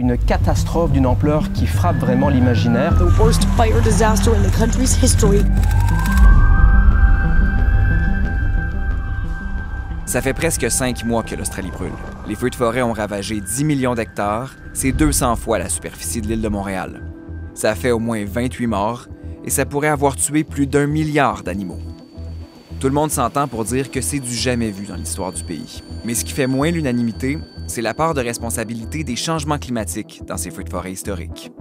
Une catastrophe d'une ampleur qui frappe vraiment l'imaginaire. The worst fire disaster in the country's history. Ça fait presque 5 mois que l'Australie brûle. Les feux de forêt ont ravagé 10 millions d'hectares, c'est 200 fois la superficie de l'île de Montréal. Ça a fait au moins 28 morts et ça pourrait avoir tué plus d'1 milliard d'animaux. Tout le monde s'entend pour dire que c'est du jamais vu dans l'histoire du pays. Mais ce qui fait moins l'unanimité, c'est la part de responsabilité des changements climatiques dans ces feux de forêt historiques.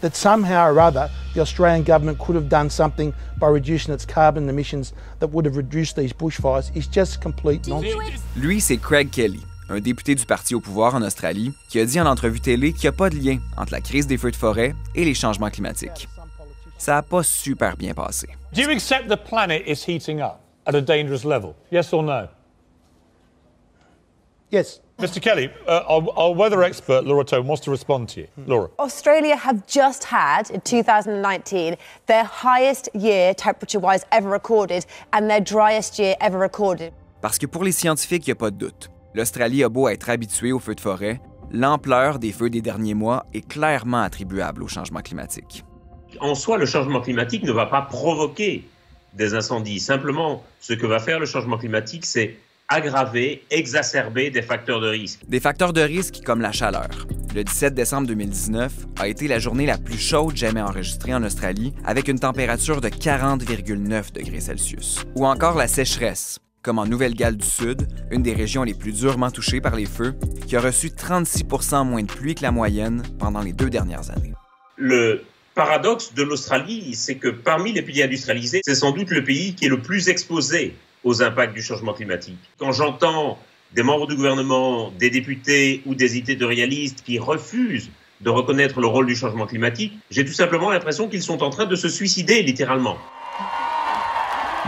That somehow or other the Australian government could have done something by reducing its carbon emissions that would have reduced these bushfires is just complete nonsense. Lui, c'est Craig Kelly, un député du parti au pouvoir en Australie, qui a dit en entrevue télé qu'il n'y a pas de lien entre la crise des feux de forêt et les changements climatiques. Ça n'a pas super bien passé. Do you accept the planet is heating up at a dangerous level? Yes or no? Yes. Mr. Kelly, our weather expert, Laura Tome, wants to respond to you. Laura. Australia have just had, in 2019, their highest year temperature-wise ever recorded and their driest year ever recorded. Parce que pour les scientifiques, il n'y a pas de doute. L'Australie a beau être habituée aux feux de forêt, l'ampleur des feux des derniers mois est clairement attribuable au changement climatique. En soi, le changement climatique ne va pas provoquer des incendies. Simplement, ce que va faire le changement climatique, c'est aggraver, exacerber des facteurs de risque. Des facteurs de risque comme la chaleur. Le 17 décembre 2019 a été la journée la plus chaude jamais enregistrée en Australie, avec une température de 40,9 degrés Celsius. Ou encore la sécheresse, comme en Nouvelle-Galles du Sud, une des régions les plus durement touchées par les feux, qui a reçu 36% moins de pluie que la moyenne pendant les 2 dernières années. Le paradoxe de l'Australie, c'est que parmi les pays industrialisés, c'est sans doute le pays qui est le plus exposé aux impacts du changement climatique. Quand j'entends des membres du gouvernement, des députés ou des éditorialistes qui refusent de reconnaître le rôle du changement climatique, j'ai tout simplement l'impression qu'ils sont en train de se suicider, littéralement.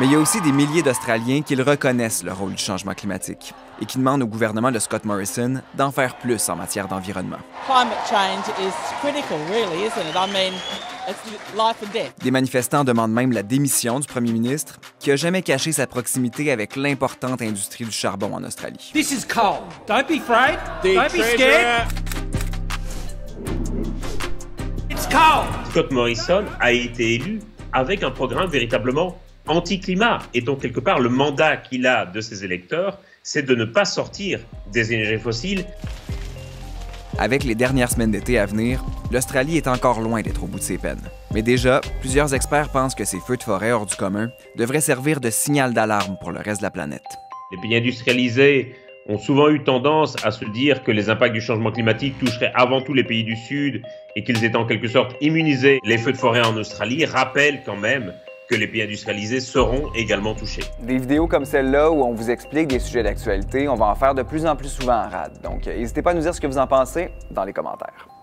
Mais il y a aussi des milliers d'Australiens qui reconnaissent le rôle du changement climatique et qui demandent au gouvernement de Scott Morrison d'en faire plus en matière d'environnement. Des manifestants demandent même la démission du premier ministre, qui n'a jamais caché sa proximité avec l'importante industrie du charbon en Australie. This is coal. Don't be afraid. Don't be scared. It's coal. Scott Morrison a été élu avec un programme véritablement anti-climat. Et donc, quelque part, le mandat qu'il a de ses électeurs, c'est de ne pas sortir des énergies fossiles. Avec les dernières semaines d'été à venir, l'Australie est encore loin d'être au bout de ses peines. Mais déjà, plusieurs experts pensent que ces feux de forêt hors du commun devraient servir de signal d'alarme pour le reste de la planète. Les pays industrialisés ont souvent eu tendance à se dire que les impacts du changement climatique toucheraient avant tout les pays du Sud et qu'ils étaient en quelque sorte immunisés. Les feux de forêt en Australie rappellent quand même que les pays industrialisés seront également touchés. Des vidéos comme celle-là où on vous explique des sujets d'actualité, on va en faire de plus en plus souvent à Rad. Donc, n'hésitez pas à nous dire ce que vous en pensez dans les commentaires.